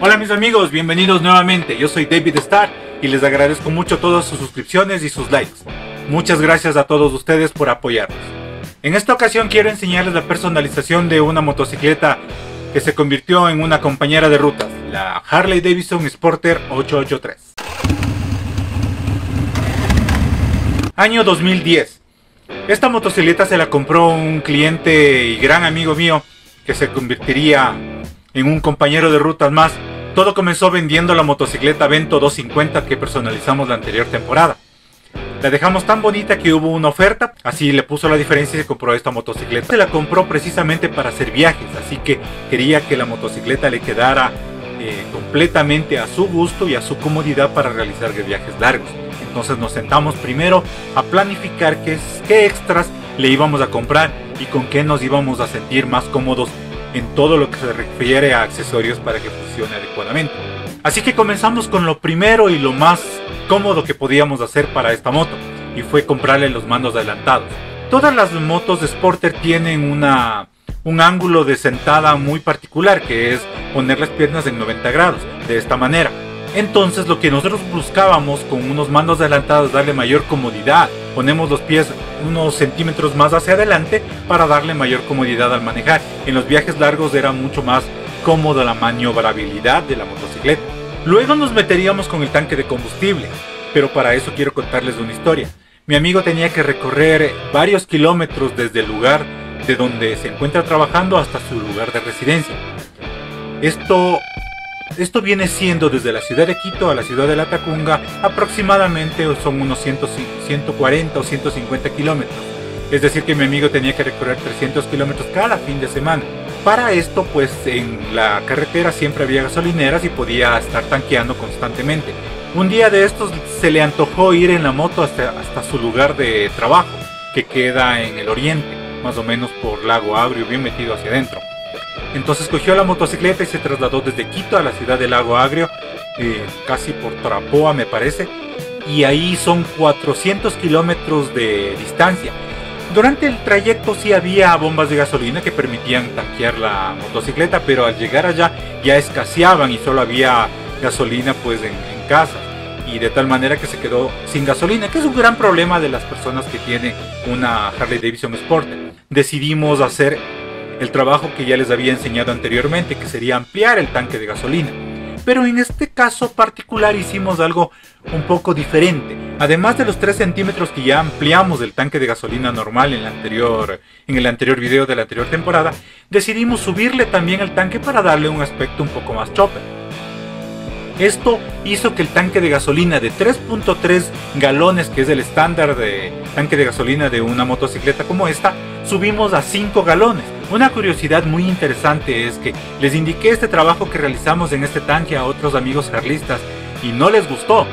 Hola mis amigos, bienvenidos nuevamente. Yo soy David Star y les agradezco mucho todas sus suscripciones y sus likes. Muchas gracias a todos ustedes por apoyarnos. En esta ocasión quiero enseñarles la personalización de una motocicleta que se convirtió en una compañera de rutas, la Harley Davidson Sportster 883. Año 2010. Esta motocicleta se la compró un cliente y gran amigo mío que se convertiría en un compañero de rutas más. Todo comenzó vendiendo la motocicleta Vento 250 que personalizamos la anterior temporada. La dejamos tan bonita que hubo una oferta, así le puso la diferencia y se compró esta motocicleta. Se la compró precisamente para hacer viajes, así que quería que la motocicleta le quedara completamente a su gusto y a su comodidad para realizar viajes largos. Entonces nos sentamos primero a planificar qué extras le íbamos a comprar y con qué nos íbamos a sentir más cómodos en todo lo que se refiere a accesorios para que funcione adecuadamente. Así que comenzamos con lo primero y lo más cómodo que podíamos hacer para esta moto, y fue comprarle los mandos adelantados. Todas las motos de Sportster tienen un ángulo de sentada muy particular, que es poner las piernas en 90 grados, de esta manera. Entonces lo que nosotros buscábamos con unos mandos adelantados, darle mayor comodidad. Ponemos los pies unos centímetros más hacia adelante para darle mayor comodidad al manejar. En los viajes largos era mucho más cómoda la maniobrabilidad de la motocicleta. Luego nos meteríamos con el tanque de combustible, pero para eso quiero contarles una historia. Mi amigo tenía que recorrer varios kilómetros desde el lugar de donde se encuentra trabajando hasta su lugar de residencia. Esto viene siendo desde la ciudad de Quito a la ciudad de Latacunga, aproximadamente son unos 140 o 150 kilómetros. Es decir que mi amigo tenía que recorrer 300 kilómetros cada fin de semana. Para esto pues en la carretera siempre había gasolineras y podía estar tanqueando constantemente. Un día de estos se le antojó ir en la moto hasta su lugar de trabajo, que queda en el oriente, más o menos por Lago Agrio, bien metido hacia adentro. Entonces cogió la motocicleta y se trasladó desde Quito a la ciudad de Lago Agrio, casi por Trapoa me parece, y ahí son 400 kilómetros de distancia. Durante el trayecto sí había bombas de gasolina que permitían tanquear la motocicleta, pero al llegar allá ya escaseaban y solo había gasolina pues en casa, y de tal manera que se quedó sin gasolina, que es un gran problema de las personas que tienen una Harley Davidson Sportster. Decidimos hacer el trabajo que ya les había enseñado anteriormente, que sería ampliar el tanque de gasolina. Pero en este caso particular hicimos algo un poco diferente. Además de los 3 centímetros que ya ampliamos del tanque de gasolina normal en el anterior video de la anterior temporada, decidimos subirle también el tanque para darle un aspecto un poco más chopper. Esto hizo que el tanque de gasolina de 3.3 galones, que es el estándar de tanque de gasolina de una motocicleta como esta, subimos a 5 galones. Una curiosidad muy interesante es que les indiqué este trabajo que realizamos en este tanque a otros amigos carlistas y no les gustó.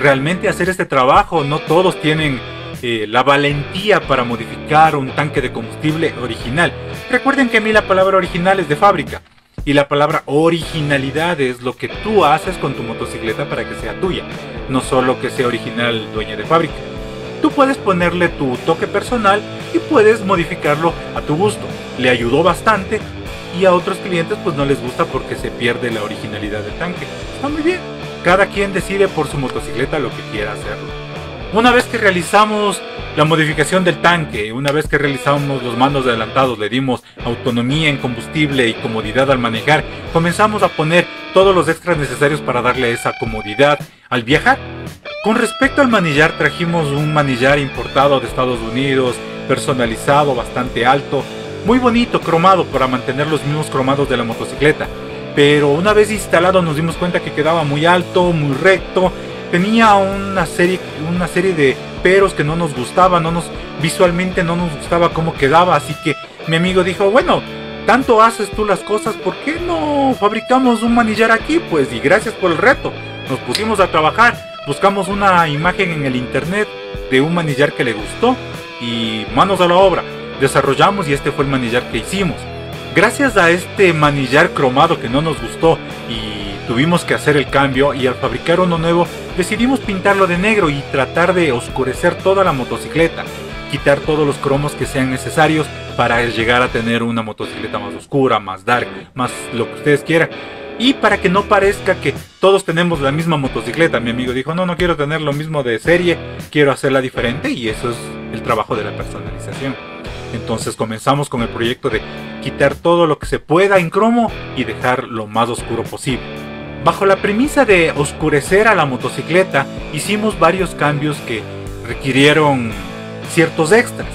Realmente hacer este trabajo no todos tienen la valentía para modificar un tanque de combustible original. Recuerden que a mí la palabra original es de fábrica y la palabra originalidad es lo que tú haces con tu motocicleta para que sea tuya, no solo que sea original dueña de fábrica. Tú puedes ponerle tu toque personal y puedes modificarlo a tu gusto. Le ayudó bastante y a otros clientes pues no les gusta porque se pierde la originalidad del tanque. Está muy bien. Cada quien decide por su motocicleta lo que quiera hacerlo. Una vez que realizamos la modificación del tanque, una vez que realizamos los mandos adelantados, le dimos autonomía en combustible y comodidad al manejar, comenzamos a poner todos los extras necesarios para darle esa comodidad al viajar. Con respecto al manillar, trajimos un manillar importado de Estados Unidos, personalizado, bastante alto, muy bonito, cromado, para mantener los mismos cromados de la motocicleta. Pero una vez instalado nos dimos cuenta que quedaba muy alto, muy recto, tenía una serie de peros que no nos gustaba, visualmente no nos gustaba cómo quedaba, así que mi amigo dijo, bueno, tanto haces tú las cosas, ¿por qué no fabricamos un manillar aquí? Pues, y gracias por el reto, nos pusimos a trabajar. Buscamos una imagen en el internet de un manillar que le gustó y manos a la obra. Desarrollamos y este fue el manillar que hicimos. Gracias a este manillar cromado que no nos gustó y tuvimos que hacer el cambio, y al fabricar uno nuevo decidimos pintarlo de negro y tratar de oscurecer toda la motocicleta, quitar todos los cromos que sean necesarios para llegar a tener una motocicleta más oscura, más dark, más lo que ustedes quieran. Y para que no parezca que todos tenemos la misma motocicleta, mi amigo dijo, no, no quiero tener lo mismo de serie, quiero hacerla diferente, y eso es el trabajo de la personalización. Entonces comenzamos con el proyecto de quitar todo lo que se pueda en cromo y dejar lo más oscuro posible. Bajo la premisa de oscurecer a la motocicleta, hicimos varios cambios que requirieron ciertos extras.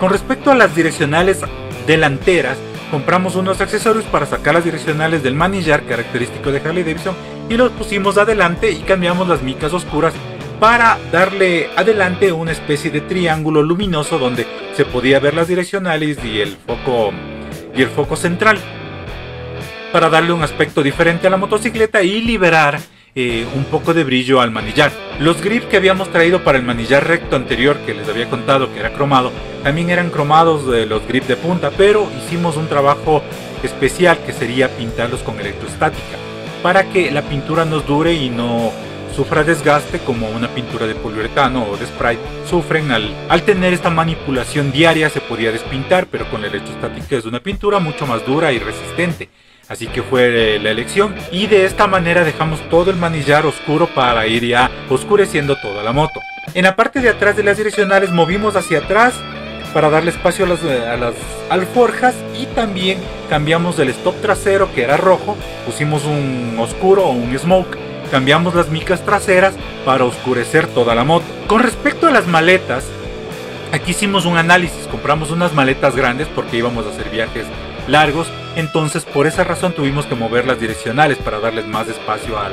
Con respecto a las direccionales delanteras, compramos unos accesorios para sacar las direccionales del manillar característico de Harley Davidson y los pusimos adelante, y cambiamos las micas oscuras para darle adelante una especie de triángulo luminoso donde se podía ver las direccionales y el foco central, para darle un aspecto diferente a la motocicleta y liberar un poco de brillo al manillar. Los grips que habíamos traído para el manillar recto anterior, que les había contado que era cromado, también eran cromados de los grips de punta, pero hicimos un trabajo especial que sería pintarlos con electrostática para que la pintura nos dure y no sufra desgaste como una pintura de poliuretano o de spray sufren. Al tener esta manipulación diaria se podía despintar, pero con la electrostática es una pintura mucho más dura y resistente. Así que fue la elección, y de esta manera dejamos todo el manillar oscuro para ir ya oscureciendo toda la moto. En la parte de atrás de las direccionales movimos hacia atrás para darle espacio a las alforjas, y también cambiamos el stop trasero, que era rojo, pusimos un oscuro o un smoke, cambiamos las micas traseras para oscurecer toda la moto. Con respecto a las maletas, aquí hicimos un análisis, compramos unas maletas grandes porque íbamos a hacer viajes largos. Entonces por esa razón tuvimos que mover las direccionales para darles más espacio a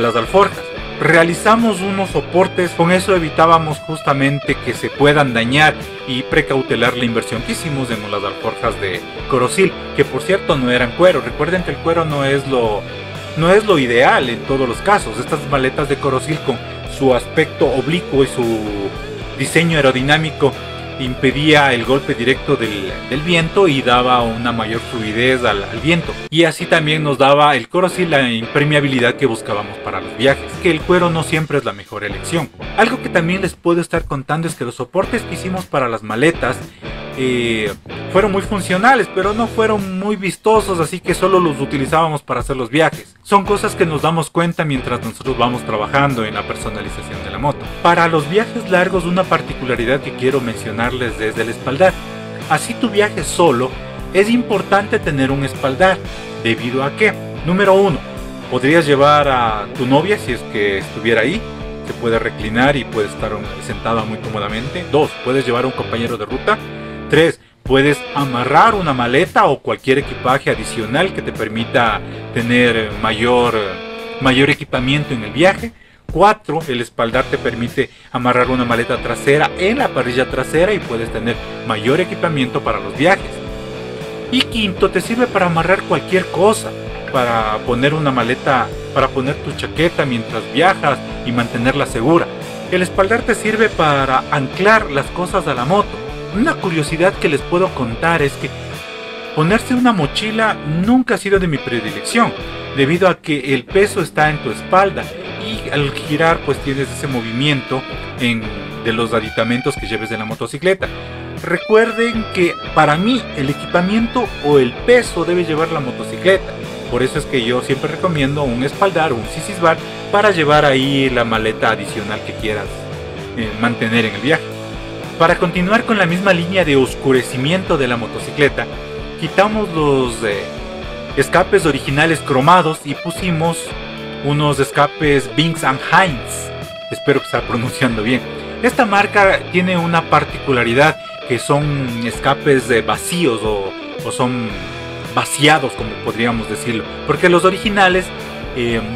las alforjas. Realizamos unos soportes, con eso evitábamos justamente que se puedan dañar y precautelar la inversión que hicimos en las alforjas de Corosil, que por cierto no eran cuero. Recuerden que el cuero no es lo ideal en todos los casos. Estas maletas de Corosil, con su aspecto oblicuo y su diseño aerodinámico, impedía el golpe directo del viento y daba una mayor fluidez al viento, y así también nos daba el Corosil la impermeabilidad que buscábamos para los viajes, que el cuero no siempre es la mejor elección. Algo que también les puedo estar contando es que los soportes que hicimos para las maletas fueron muy funcionales, pero no fueron muy vistosos, así que solo los utilizábamos para hacer los viajes. Son cosas que nos damos cuenta mientras nosotros vamos trabajando en la personalización de la moto. Para los viajes largos, una particularidad que quiero mencionarles desde el espaldar. Así tu viaje solo, es importante tener un espaldar, debido a que, número uno, podrías llevar a tu novia si es que estuviera ahí. Se puede reclinar y puede estar sentada muy cómodamente. Dos, puedes llevar a un compañero de ruta. 3. Puedes amarrar una maleta o cualquier equipaje adicional que te permita tener mayor equipamiento en el viaje. 4. El espaldar te permite amarrar una maleta trasera en la parrilla trasera y puedes tener mayor equipamiento para los viajes. Y 5. Te sirve para amarrar cualquier cosa, para poner una maleta, para poner tu chaqueta mientras viajas y mantenerla segura. El espaldar te sirve para anclar las cosas a la moto. Una curiosidad que les puedo contar es que ponerse una mochila nunca ha sido de mi predilección, debido a que el peso está en tu espalda y al girar pues tienes ese movimiento de los aditamentos que lleves en la motocicleta. Recuerden que para mí el equipamiento o el peso debe llevar la motocicleta, por eso es que yo siempre recomiendo un espaldar o un sisbar para llevar ahí la maleta adicional que quieras mantener en el viaje. Para continuar con la misma línea de oscurecimiento de la motocicleta, quitamos los escapes originales cromados y pusimos unos escapes Vance and Hines. Espero estar pronunciando bien. Esta marca tiene una particularidad, que son escapes vacíos o son vaciados, como podríamos decirlo, porque los originales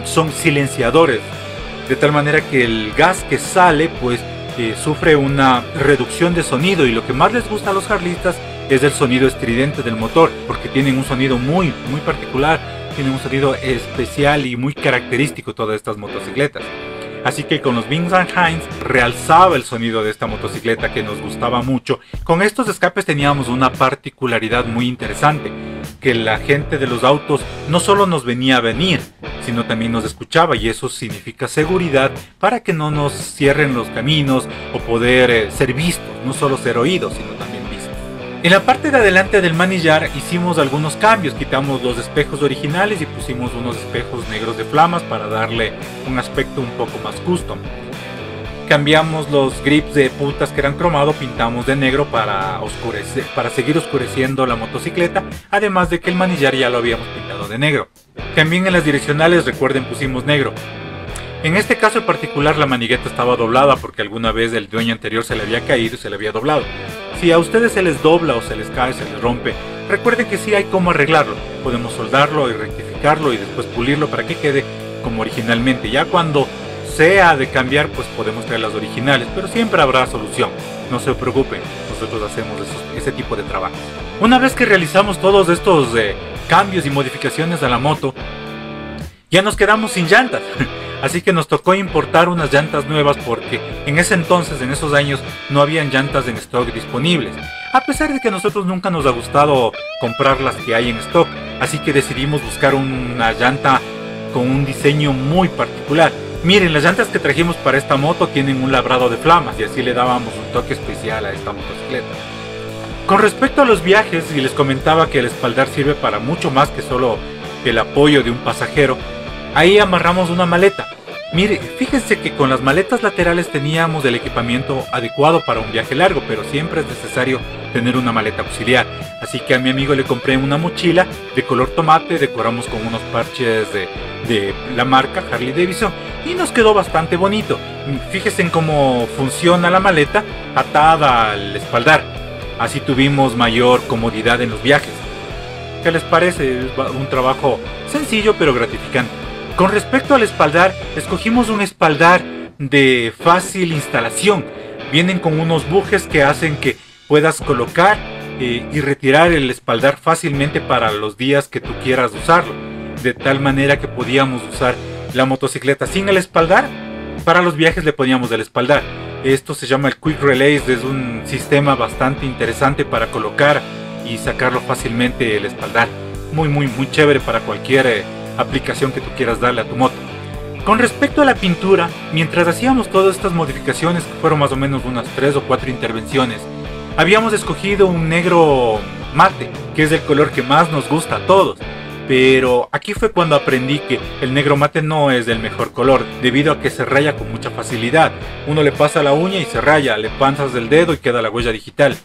son silenciadores, de tal manera que el gas que sale pues sufre una reducción de sonido, y lo que más les gusta a los harlistas es el sonido estridente del motor, porque tienen un sonido muy particular, tienen un sonido especial y muy característico todas estas motocicletas. Así que con los Vance and Hines realzaba el sonido de esta motocicleta, que nos gustaba mucho. Con estos escapes teníamos una particularidad muy interesante, que la gente de los autos no solo nos venía a venir, sino también nos escuchaba, y eso significa seguridad para que no nos cierren los caminos o poder ser vistos, no solo ser oídos, sino también vistos. En la parte de adelante del manillar hicimos algunos cambios, quitamos los espejos originales y pusimos unos espejos negros de flamas para darle un aspecto un poco más custom. Cambiamos los grips de puntas que eran cromado, pintamos de negro para seguir oscureciendo la motocicleta, además de que el manillar ya lo habíamos pintado de negro. También en las direccionales, recuerden, pusimos negro. En este caso en particular la manigueta estaba doblada porque alguna vez el dueño anterior se le había caído y se le había doblado. Si a ustedes se les dobla o se les cae, se les rompe, recuerden que sí hay cómo arreglarlo. Podemos soldarlo y rectificarlo y después pulirlo para que quede como originalmente. Ya cuando sea de cambiar, pues podemos traer las originales, pero siempre habrá solución. No se preocupen, nosotros hacemos ese tipo de trabajo. Una vez que realizamos todos estos cambios y modificaciones a la moto, ya nos quedamos sin llantas. Así que nos tocó importar unas llantas nuevas porque en ese entonces, en esos años, no habían llantas en stock disponibles. A pesar de que a nosotros nunca nos ha gustado comprar las que hay en stock, así que decidimos buscar una llanta con un diseño muy particular. Miren, las llantas que trajimos para esta moto tienen un labrado de flamas y así le dábamos un toque especial a esta motocicleta. Con respecto a los viajes, y les comentaba que el espaldar sirve para mucho más que solo el apoyo de un pasajero, ahí amarramos una maleta. Mire, fíjense que con las maletas laterales teníamos el equipamiento adecuado para un viaje largo, pero siempre es necesario tener una maleta auxiliar. Así que a mi amigo le compré una mochila de color tomate, decoramos con unos parches de la marca Harley Davidson y nos quedó bastante bonito. Fíjense en cómo funciona la maleta atada al espaldar. Así tuvimos mayor comodidad en los viajes. ¿Qué les parece? Es un trabajo sencillo pero gratificante. Con respecto al espaldar, escogimos un espaldar de fácil instalación. Vienen con unos bujes que hacen que puedas colocar y retirar el espaldar fácilmente para los días que tú quieras usarlo. De tal manera que podíamos usar la motocicleta sin el espaldar. Para los viajes le poníamos el espaldar. Esto se llama el Quick Release, es un sistema bastante interesante para colocar y sacarlo fácilmente el espaldar. Muy chévere para cualquier aplicación que tú quieras darle a tu moto. Con respecto a la pintura, mientras hacíamos todas estas modificaciones, que fueron más o menos unas 3 o 4 intervenciones, habíamos escogido un negro mate, que es el color que más nos gusta a todos, pero aquí fue cuando aprendí que el negro mate no es el mejor color, debido a que se raya con mucha facilidad. Uno le pasa la uña y se raya, le pasas el dedo y queda la huella digital.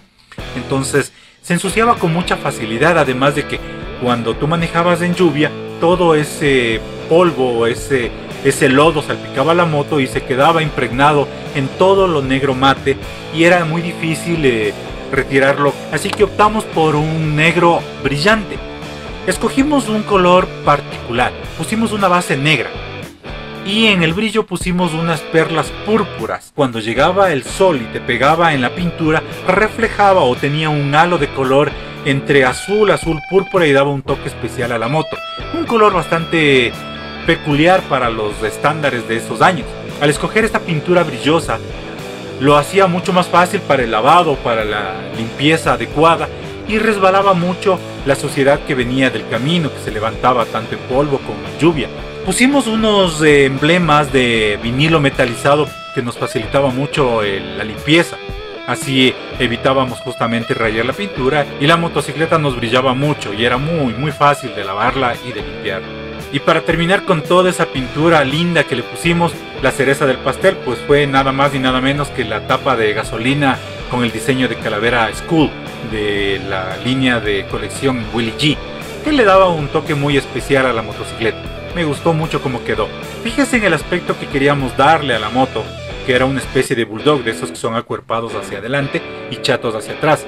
Entonces se ensuciaba con mucha facilidad, además de que cuando tú manejabas en lluvia, todo ese polvo, ese lodo salpicaba la moto y se quedaba impregnado en todo lo negro mate y era muy difícil retirarlo, así que optamos por un negro brillante. Escogimos un color particular, pusimos una base negra y en el brillo pusimos unas perlas púrpuras. Cuando llegaba el sol y te pegaba en la pintura, reflejaba o tenía un halo de color entre azul, azul púrpura y daba un toque especial a la moto. Un color bastante peculiar para los estándares de esos años. Al escoger esta pintura brillosa, lo hacía mucho más fácil para el lavado, para la limpieza adecuada y resbalaba mucho la suciedad que venía del camino, que se levantaba tanto en polvo como en lluvia. Pusimos unos emblemas de vinilo metalizado que nos facilitaba mucho la limpieza. Así evitábamos justamente rayar la pintura y la motocicleta nos brillaba mucho y era muy fácil de lavarla y de limpiar. Y para terminar con toda esa pintura linda que le pusimos, la cereza del pastel pues fue nada más y nada menos que la tapa de gasolina con el diseño de Calavera School de la línea de colección Willy G, que le daba un toque muy especial a la motocicleta. Me gustó mucho cómo quedó. Fíjense en el aspecto que queríamos darle a la moto, que era una especie de bulldog, de esos que son acuerpados hacia adelante y chatos hacia atrás.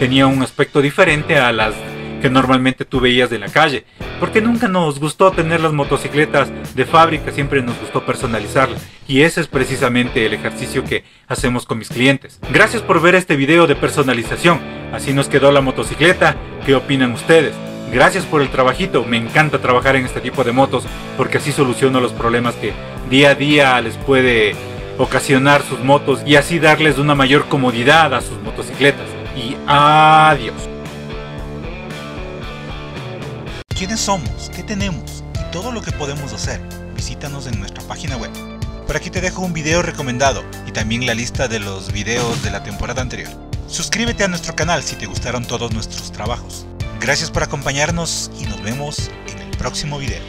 Tenía un aspecto diferente a las que normalmente tú veías de la calle, porque nunca nos gustó tener las motocicletas de fábrica, siempre nos gustó personalizarlas, y ese es precisamente el ejercicio que hacemos con mis clientes. Gracias por ver este video de personalización, así nos quedó la motocicleta. ¿Qué opinan ustedes? Gracias por el trabajito, me encanta trabajar en este tipo de motos porque así soluciono los problemas que día a día les puede ocasionar sus motos y así darles una mayor comodidad a sus motocicletas. Y adiós. ¿Quiénes somos? ¿Qué tenemos? Y todo lo que podemos hacer. Visítanos en nuestra página web. Por aquí te dejo un video recomendado y también la lista de los videos de la temporada anterior. Suscríbete a nuestro canal si te gustaron todos nuestros trabajos. Gracias por acompañarnos y nos vemos en el próximo video.